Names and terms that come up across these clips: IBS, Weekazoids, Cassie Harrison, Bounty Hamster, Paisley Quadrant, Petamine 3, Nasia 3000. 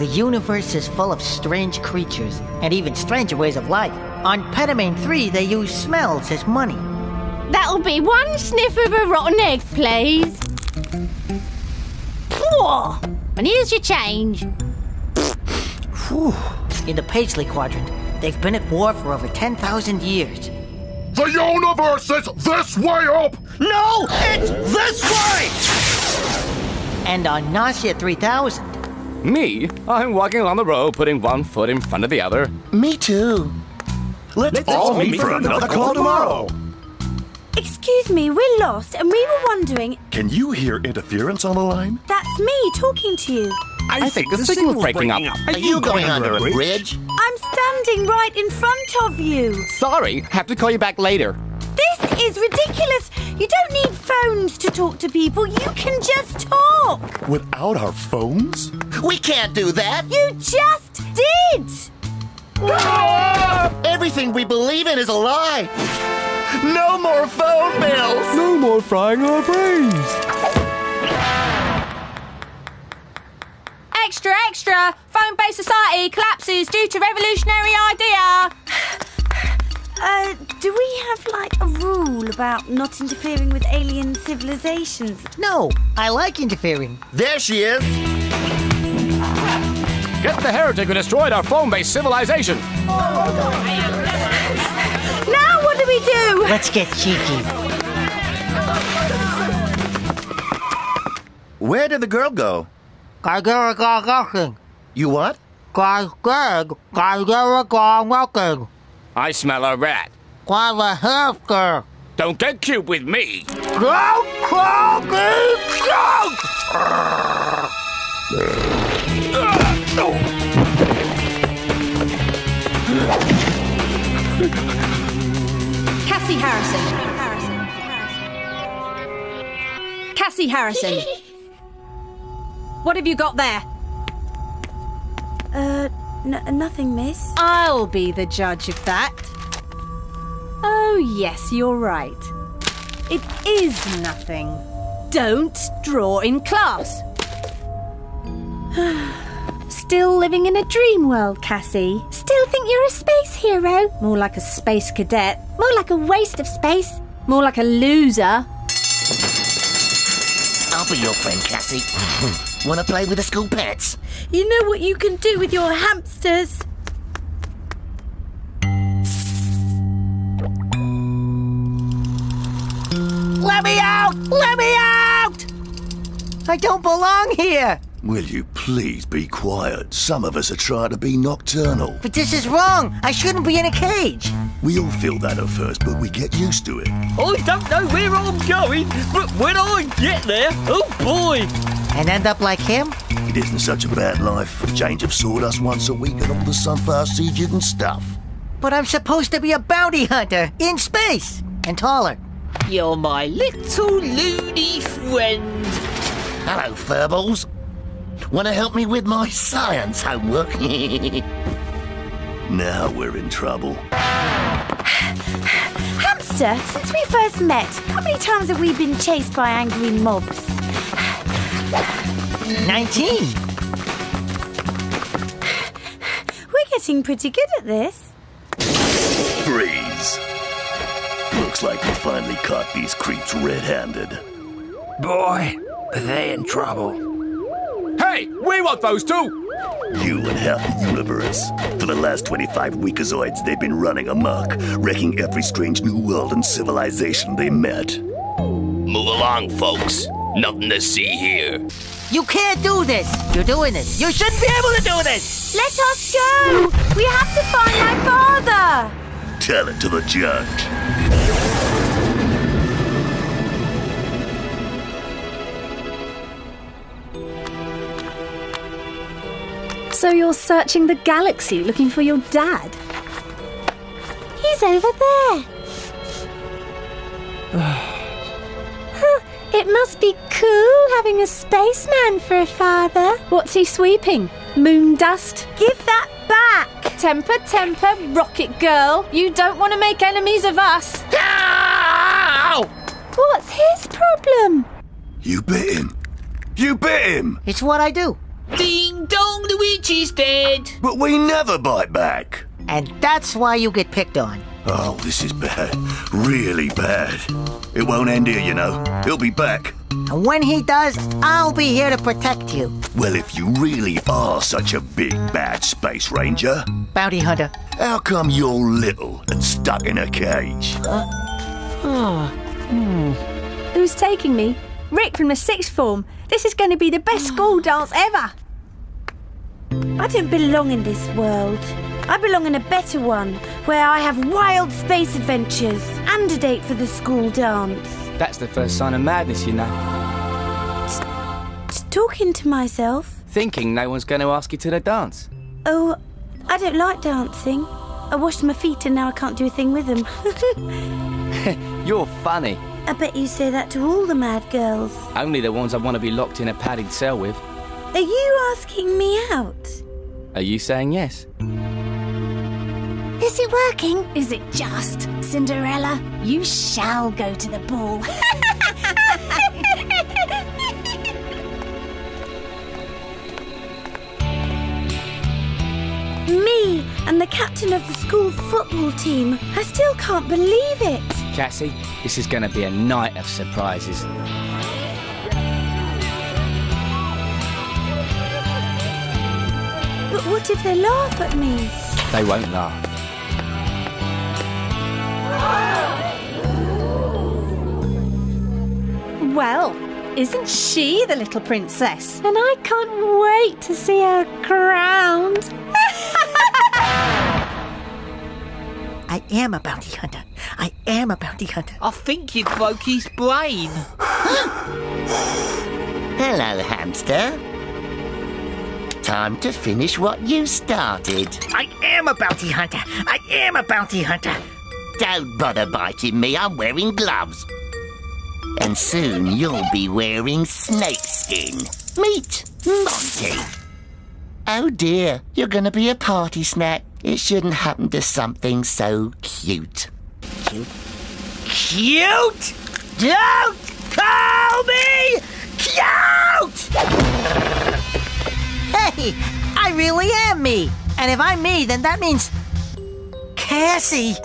The universe is full of strange creatures, and even stranger ways of life. On Petamine 3, they use smells as money. That'll be one sniff of a rotten egg, please. And here's your change. In the Paisley Quadrant, they've been at war for over 10,000 years. The universe is this way up! No, it's this way! And on Nasia 3000... Me? I'm walking along the road, putting one foot in front of the other. Me too. Let's all meet for another call tomorrow. Excuse me, we're lost and we were wondering... Can you hear interference on the line? That's me talking to you. I think the signal's breaking up. Are you going under a bridge? I'm standing right in front of you. Sorry, have to call you back later. This is ridiculous. You don't need phones to talk to people. You can just talk. Without our phones? We can't do that. You just did. Everything we believe in is a lie. No more phone bills! No more frying our brains! Extra, extra! Phone-based society collapses due to revolutionary idea! Do we have, like, a rule about not interfering with alien civilizations? No, I like interfering. There she is! Get the heretic who destroyed our phone-based civilization! Now what do we do? Let's get cheeky. Where did the girl go? You what? I smell a rat. Don't get cute with me. Don't call me cute! Cassie Harrison. Cassie Harrison. What have you got there? Nothing, miss. I'll be the judge of that. Oh, yes, you're right. It is nothing. Don't draw in class. Still living in a dream world, Cassie. Still think you're a space hero? More like a space cadet. More like a waste of space. More like a loser. I'll be your friend, Cassie. Wanna play with the school pets? You know what you can do with your hamsters? Let me out! Let me out! I don't belong here! Will you please be quiet? Some of us are trying to be nocturnal. But this is wrong. I shouldn't be in a cage. We all feel that at first, but we get used to it. I don't know where I'm going, but when I get there, oh boy! And end up like him? It isn't such a bad life. A change of sawdust once a week and all the sunflower seeds you can stuff. But I'm supposed to be a bounty hunter in space and taller. You're my little loony friend. Hello, Furballs. Want to help me with my science homework? Now we're in trouble. Hamster, since we first met, how many times have we been chased by angry mobs? 19. We're getting pretty good at this. Freeze. Looks like we finally caught these creeps red-handed. Boy, are they in trouble. Hey, we want those too! You and half the universe. For the last 25 Weekazoids, they've been running amok, wrecking every strange new world and civilization they met. Move along, folks. Nothing to see here. You can't do this. You're doing this. You shouldn't be able to do this. Let us go. We have to find my father. Tell it to the judge. So you're searching the galaxy looking for your dad? He's over there. It must be cool having a spaceman for a father. What's he sweeping? Moon dust? Give that back! Temper, temper, rocket girl. You don't want to make enemies of us. Ow! What's his problem? You bit him. You bit him! It's what I do. Ding dong, the witch is dead. But we never bite back. And that's why you get picked on. Oh, this is bad. Really bad. It won't end here, you know. He'll be back. And when he does, I'll be here to protect you. Well, if you really are such a big, bad space ranger... Bounty hunter. How come you're little and stuck in a cage? Who's taking me? Rick from the sixth form. This is going to be the best school dance ever. I don't belong in this world. I belong in a better one, where I have wild space adventures and a date for the school dance. That's the first sign of madness, you know. Just talking to myself. Thinking no one's going to ask you to the dance. Oh, I don't like dancing. I washed my feet and now I can't do a thing with them. You're funny. I bet you say that to all the mad girls. Only the ones I want to be locked in a padded cell with. Are you asking me out? Are you saying yes? Is it working? Is it just? Cinderella, you shall go to the ball. Me and the captain of the school football team. I still can't believe it. Cassie, this is going to be a night of surprises. But what if they laugh at me? They won't laugh. Well, isn't she the little princess? And I can't wait to see her crowned. I am a bounty hunter. I am a bounty hunter. I think you'd broke his brain. Hello, hamster. Time to finish what you started. I am a bounty hunter. I am a bounty hunter. Don't bother biting me. I'm wearing gloves. And soon you'll be wearing snakeskin. Meet Monty. Oh dear, you're going to be a party snack. It shouldn't happen to something so cute. Cute? Cute? Don't call me cute! Hey, I really am me. And if I'm me, then that means... Cassie!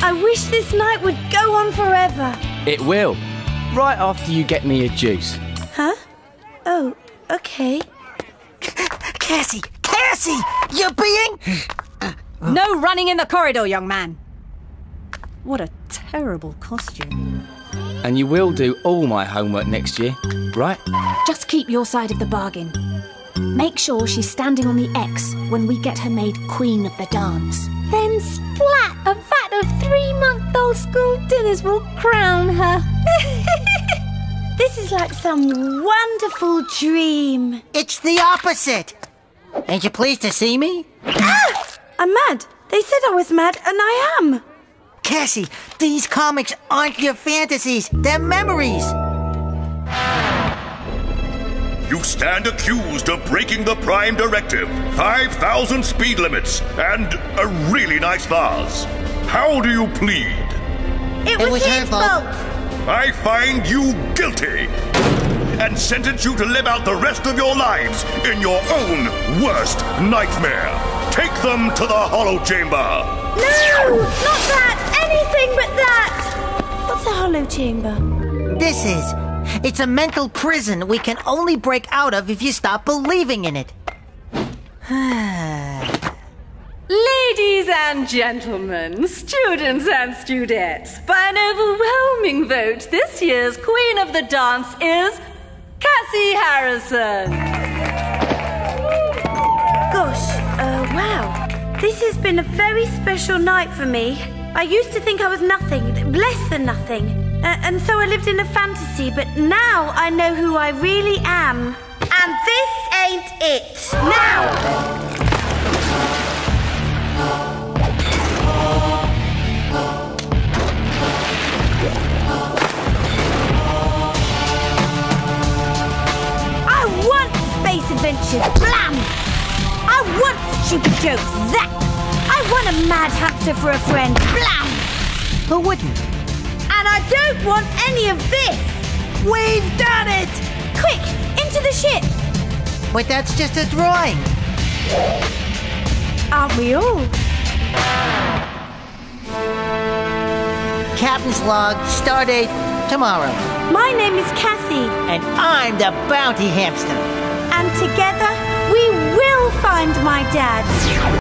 I wish this night would go on forever. It will. Right after you get me a juice. Huh? Oh, okay. Cassie! Cassie! You're being... No running in the corridor, young man. What a terrible costume. And you will do all my homework next year, right? Just keep your side of the bargain. Make sure she's standing on the X when we get her made queen of the dance. Then splat, a vat of 3-month-old school dinners will crown her. This is like some wonderful dream. It's the opposite. Ain't you pleased to see me? Ah! I'm mad. They said I was mad, and I am. Cassie, these comics aren't your fantasies. They're memories. You stand accused of breaking the Prime Directive, 5,000 speed limits, and a really nice vase. How do you plead? It was his fault. I find you guilty and sentence you to live out the rest of your lives in your own worst nightmare. Take them to the Hollow Chamber. No! Not that! Anything but that! What's the Hollow Chamber? This is... It's a mental prison we can only break out of if you stop believing in it. Ladies and gentlemen, students and studettes, by an overwhelming vote, this year's Queen of the Dance is Cassie Harrison. Gosh, wow. This has been a very special night for me. I used to think I was nothing, less than nothing. And so I lived in a fantasy, but now I know who I really am. And this ain't it. Now! I want space adventures, blam! I want stupid jokes, zap! I want a mad hamster for a friend, blam! Who wouldn't? And I don't want any of this! We've done it! Quick, into shit! But that's just a drawing! Aren't we all? Captain's log, stardate tomorrow. My name is Cassie. And I'm the Bounty Hamster. And together, we will find my dad.